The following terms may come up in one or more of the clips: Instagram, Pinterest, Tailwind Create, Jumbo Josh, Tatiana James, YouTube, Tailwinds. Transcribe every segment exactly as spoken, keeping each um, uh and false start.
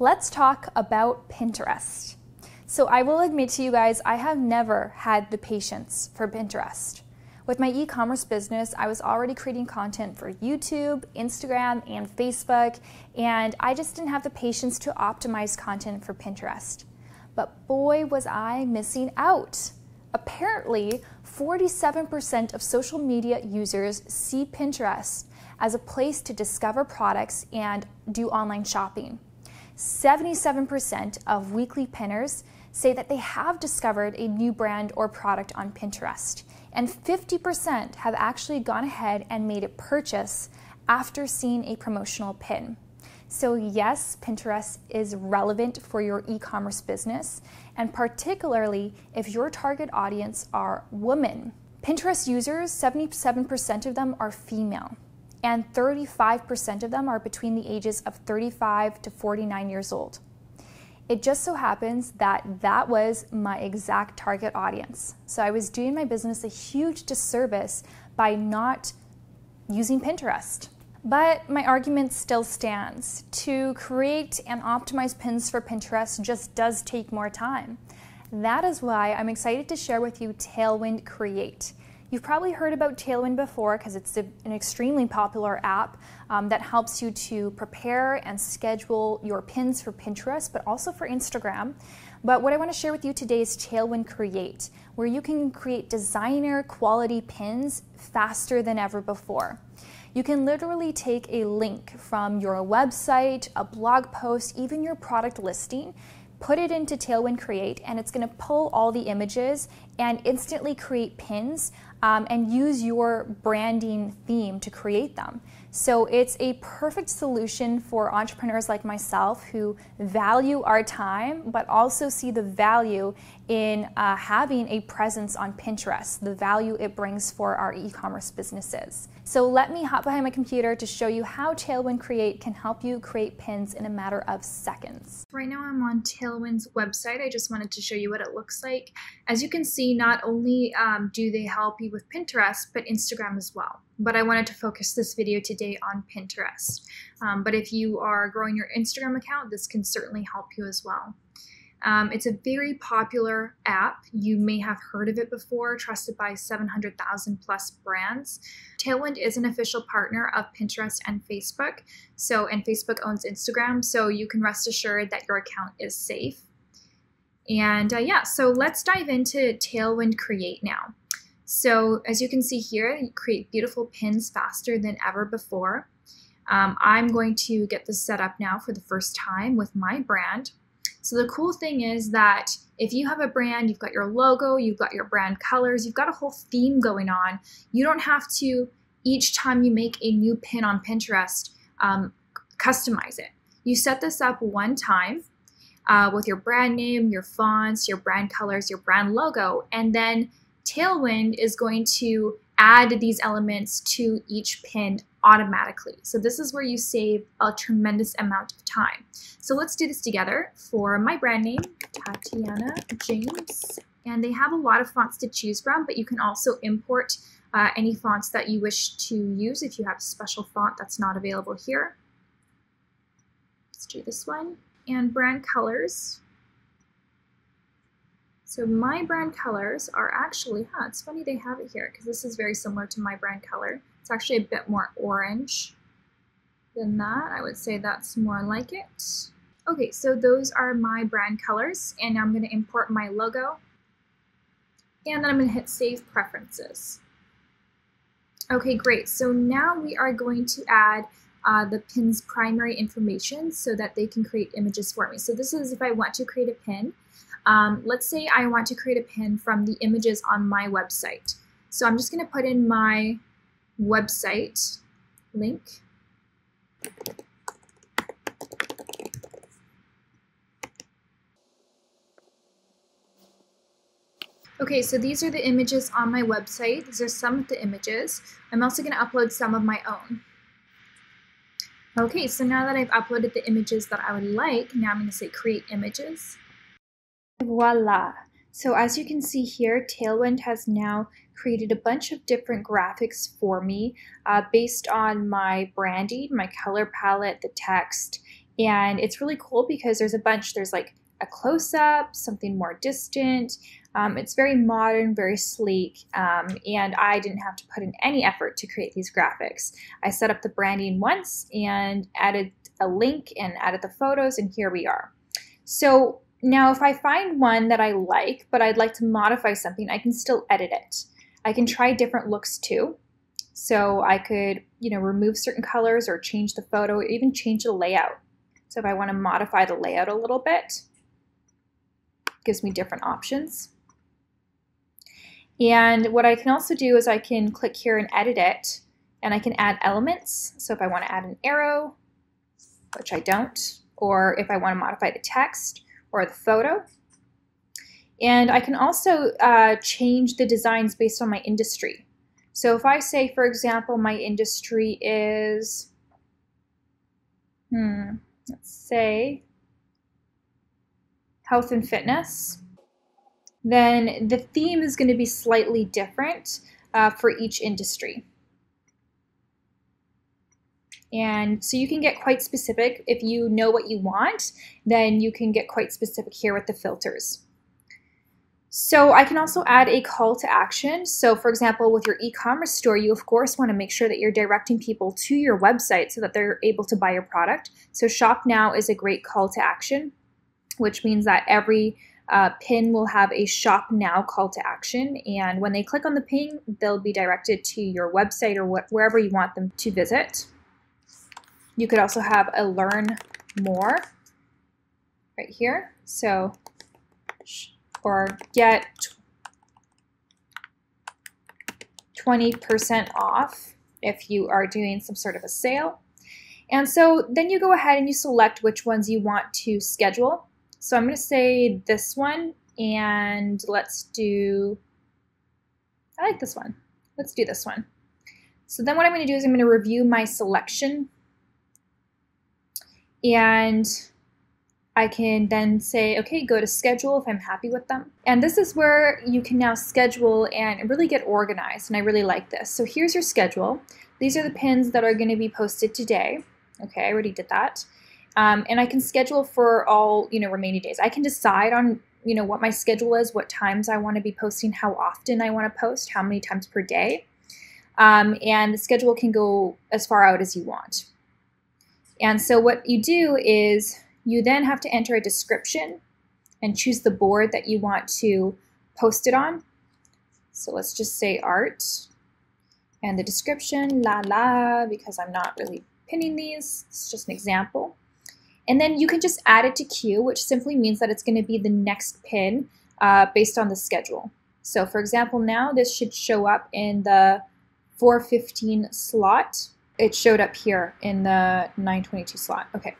Let's talk about Pinterest. So I will admit to you guys, I have never had the patience for Pinterest. With my e-commerce business, I was already creating content for YouTube, Instagram, and Facebook, and I just didn't have the patience to optimize content for Pinterest. But boy, was I missing out. Apparently, forty-seven percent of social media users see Pinterest as a place to discover products and do online shopping. seventy-seven percent of weekly pinners say that they have discovered a new brand or product on Pinterest, and fifty percent have actually gone ahead and made a purchase after seeing a promotional pin. So yes, Pinterest is relevant for your e-commerce business, and particularly if your target audience are women. Pinterest users, seventy-seven percent of them are female, and thirty-five percent of them are between the ages of thirty-five to forty-nine years old. It just so happens that that was my exact target audience. So I was doing my business a huge disservice by not using Pinterest. But my argument still stands. To create and optimize pins for Pinterest just does take more time. That is why I'm excited to share with you Tailwind Create. You've probably heard about Tailwind before because it's an extremely popular app um, that helps you to prepare and schedule your pins for Pinterest, but also for Instagram. But what I want to share with you today is Tailwind Create, where you can create designer quality pins faster than ever before. You can literally take a link from your website, a blog post, even your product listing, put it into Tailwind Create, and it's going to pull all the images and instantly create pins um, and use your branding theme to create them. So it's a perfect solution for entrepreneurs like myself who value our time, but also see the value in uh, having a presence on Pinterest, the value it brings for our e-commerce businesses. So let me hop behind my computer to show you how Tailwind Create can help you create pins in a matter of seconds. Right now I'm on Tailwind's website. I just wanted to show you what it looks like. As you can see, not only um, do they help you with Pinterest, but Instagram as well. But I wanted to focus this video today on Pinterest. Um, but if you are growing your Instagram account, this can certainly help you as well. Um, it's a very popular app. You may have heard of it before, trusted by seven hundred thousand plus brands. Tailwind is an official partner of Pinterest and Facebook. So, and Facebook owns Instagram, so you can rest assured that your account is safe. And uh, yeah, so let's dive into Tailwind Create now. So as you can see here, you create beautiful pins faster than ever before. Um, I'm going to get this set up now for the first time with my brand. So the cool thing is that if you have a brand, you've got your logo, you've got your brand colors, you've got a whole theme going on. You don't have to, each time you make a new pin on Pinterest, um, customize it. You set this up one time uh, with your brand name, your fonts, your brand colors, your brand logo, and then Tailwind is going to add these elements to each pin automatically. So this is where you save a tremendous amount of time. So let's do this together for my brand name, Tatiana James. And they have a lot of fonts to choose from, but you can also import uh, any fonts that you wish to use if you have a special font that's not available here. Let's do this one. And brand colors. So my brand colors are actually, huh, it's funny they have it here because this is very similar to my brand color. It's actually a bit more orange than that. I would say that's more like it. Okay, so those are my brand colors, and now I'm going to import my logo, and then I'm going to hit Save Preferences. Okay, great. So now we are going to add Uh, the pin's primary information so that they can create images for me. So this is if I want to create a pin. Um, let's say I want to create a pin from the images on my website. So I'm just going to put in my website link. Okay, so these are the images on my website. These are some of the images. I'm also going to upload some of my own. Okay, so now that I've uploaded the images that I would like, now I'm going to say create images. Voila! So as you can see here, Tailwind has now created a bunch of different graphics for me uh, based on my branding, my color palette, the text, And it's really cool because there's a bunch, there's like a close-up, something more distant. Um, it's very modern, very sleek, um, and I didn't have to put in any effort to create these graphics. I set up the branding once and added a link and added the photos, and here we are. So now if I find one that I like, but I'd like to modify something, I can still edit it. I can try different looks too. So I could, you know, remove certain colors or change the photo or even change the layout. So if I want to modify the layout a little bit, it gives me different options. And what I can also do is I can click here and edit it, and I can add elements. So if I want to add an arrow, which I don't, or if I want to modify the text or the photo. And I can also uh, change the designs based on my industry. So if I say, for example, my industry is, hmm, let's say health and fitness, then the theme is going to be slightly different uh, for each industry. And so you can get quite specific. If you know what you want, then you can get quite specific here with the filters. So I can also add a call to action. So for example, with your e-commerce store, you of course want to make sure that you're directing people to your website so that they're able to buy your product. So Shop Now is a great call to action, which means that every uh, pin will have a Shop Now call to action. And when they click on the pin, they'll be directed to your website or wh- wherever you want them to visit. You could also have a learn more right here. So, or get twenty percent off if you are doing some sort of a sale. And so then you go ahead and you select which ones you want to schedule. So I'm going to say this one, and let's do, I like this one. Let's do this one. So then what I'm going to do is I'm going to review my selection. And I can then say, okay, go to schedule if I'm happy with them. And this is where you can now schedule and really get organized, and I really like this. So here's your schedule. These are the pins that are going to be posted today. Okay, I already did that. Um, and I can schedule for all, you know, remaining days. I can decide on, you know, what my schedule is, what times I want to be posting, how often I want to post, how many times per day. Um, and the schedule can go as far out as you want. And so what you do is you then have to enter a description and choose the board that you want to post it on. So let's just say art and the description, la la, because I'm not really pinning these. It's just an example. And then you can just add it to queue, which simply means that it's going to be the next pin uh, based on the schedule. So for example, now this should show up in the four fifteen slot. It showed up here in the nine twenty-two slot. Okay,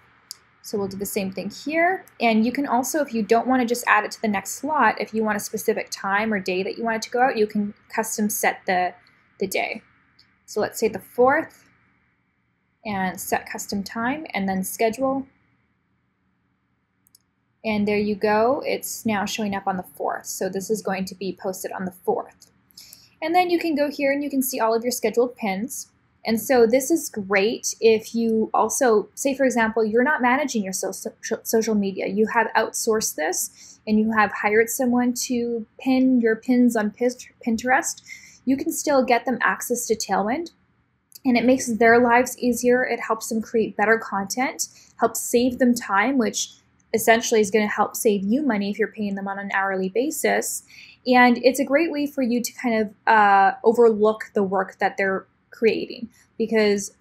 so we'll do the same thing here. And you can also, if you don't want to just add it to the next slot, if you want a specific time or day that you want it to go out, you can custom set the, the day. So let's say the fourth, and set custom time, and then schedule. And there you go. It's now showing up on the fourth. So this is going to be posted on the fourth. And then you can go here and you can see all of your scheduled pins. And so this is great if you also, say for example, you're not managing your social media. You have outsourced this and you have hired someone to pin your pins on Pinterest. You can still get them access to Tailwind, and it makes their lives easier. It helps them create better content, helps save them time, which essentially is going to help save you money if you're paying them on an hourly basis. And it's a great way for you to kind of uh, overlook the work that they're creating, because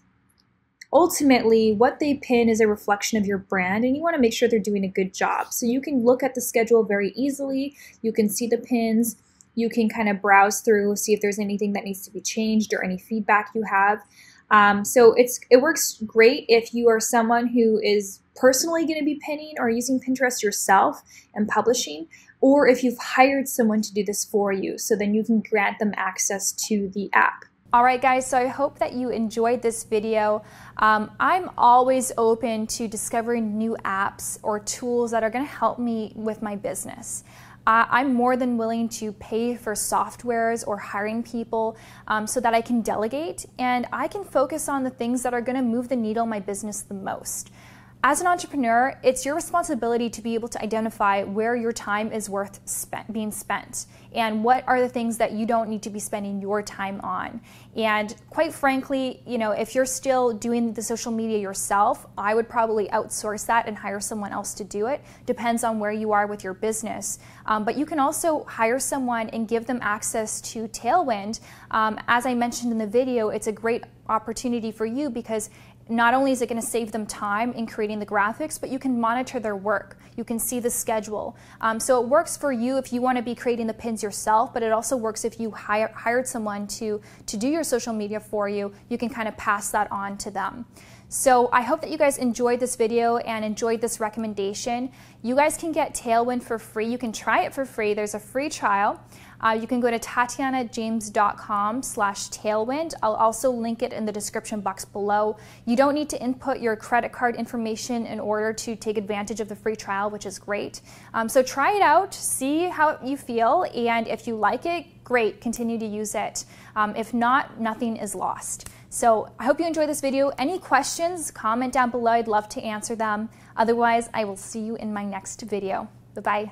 ultimately what they pin is a reflection of your brand, and you want to make sure they're doing a good job. So you can look at the schedule very easily. You can see the pins. You can kind of browse through, see if there's anything that needs to be changed or any feedback you have. Um, so it's it works great if you are someone who is personally going to be pinning or using Pinterest yourself and publishing, or if you've hired someone to do this for you, so then you can grant them access to the app. All right, guys, so I hope that you enjoyed this video. Um, I'm always open to discovering new apps or tools that are going to help me with my business. Uh, I'm more than willing to pay for softwares or hiring people um, so that I can delegate and I can focus on the things that are going to move the needle in my business the most. As an entrepreneur, it's your responsibility to be able to identify where your time is worth spent, being spent, and what are the things that you don't need to be spending your time on. And quite frankly, you know, if you're still doing the social media yourself, I would probably outsource that and hire someone else to do it. Depends on where you are with your business. Um, but you can also hire someone and give them access to Tailwind. Um, as I mentioned in the video, it's a great opportunity for you because not only is it going to save them time in creating the graphics, but you can monitor their work. You can see the schedule. Um, so it works for you if you want to be creating the pins yourself, but it also works if you hire, hired someone to, to do your social media for you. You can kind of pass that on to them. So I hope that you guys enjoyed this video and enjoyed this recommendation. You guys can get Tailwind for free. You can try it for free. There's a free trial. Uh, you can go to tatiana james dot com slash tailwind. I'll also link it in the description box below. You don't need to input your credit card information in order to take advantage of the free trial, which is great. Um, so try it out, see how you feel, and if you like it, great, continue to use it. Um, if not, nothing is lost. So I hope you enjoyed this video. Any questions, comment down below. I'd love to answer them. Otherwise, I will see you in my next video. Bye-bye.